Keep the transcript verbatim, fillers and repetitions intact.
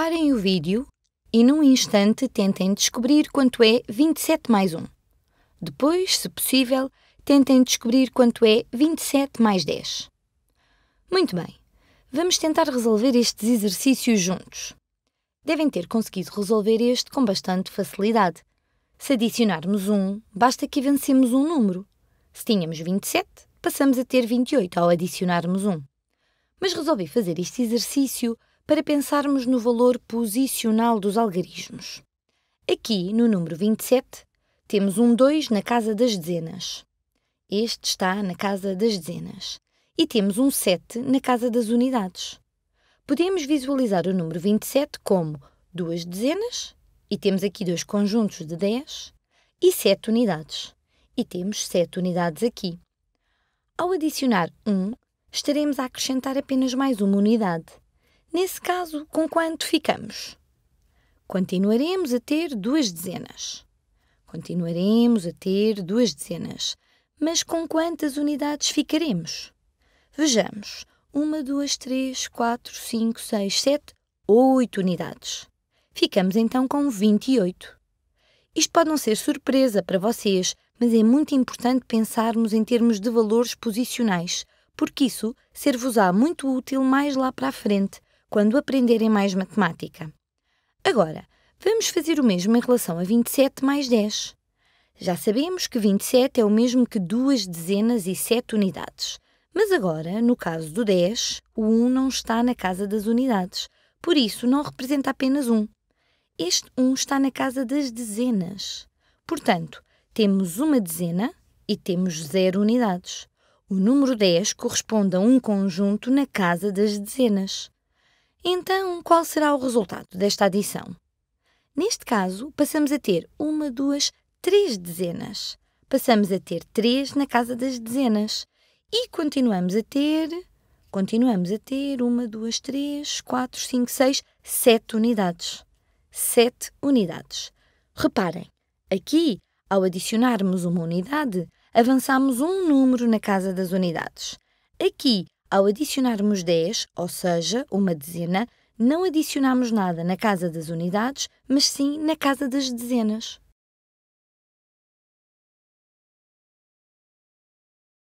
Parem o vídeo e num instante tentem descobrir quanto é vinte e sete mais um. Depois, se possível, tentem descobrir quanto é vinte e sete mais dez. Muito bem, vamos tentar resolver estes exercícios juntos. Devem ter conseguido resolver este com bastante facilidade. Se adicionarmos um, basta que avancemos um número. Se tínhamos vinte e sete, passamos a ter vinte e oito ao adicionarmos um. Mas resolvi fazer este exercício para pensarmos no valor posicional dos algarismos. Aqui, no número vinte e sete, temos um dois na casa das dezenas. Este está na casa das dezenas. E temos um sete na casa das unidades. Podemos visualizar o número vinte e sete como duas dezenas, e temos aqui dois conjuntos de dez, e sete unidades. E temos sete unidades aqui. Ao adicionar um, estaremos a acrescentar apenas mais uma unidade. Nesse caso, com quanto ficamos? Continuaremos a ter duas dezenas. Continuaremos a ter duas dezenas. Mas com quantas unidades ficaremos? Vejamos. uma, duas, três, quatro, cinco, seis, sete, oito unidades. Ficamos então com vinte e oito. Isto pode não ser surpresa para vocês, mas é muito importante pensarmos em termos de valores posicionais, porque isso ser-vos-á muito útil mais lá para a frente, quando aprenderem mais matemática. Agora, vamos fazer o mesmo em relação a vinte e sete mais dez. Já sabemos que vinte e sete é o mesmo que duas dezenas e sete unidades. Mas agora, no caso do dez, o um não está na casa das unidades, por isso não representa apenas um. Este um está na casa das dezenas. Portanto, temos uma dezena e temos zero unidades. O número dez corresponde a um conjunto na casa das dezenas. Então, qual será o resultado desta adição? Neste caso, passamos a ter uma, duas, três dezenas. Passamos a ter três na casa das dezenas. E continuamos a ter... Continuamos a ter uma, duas, três, quatro, cinco, seis, sete unidades. sete unidades. Reparem, aqui, ao adicionarmos uma unidade, avançamos um número na casa das unidades. Aqui, ao adicionarmos dez, ou seja, uma dezena, não adicionamos nada na casa das unidades, mas sim na casa das dezenas.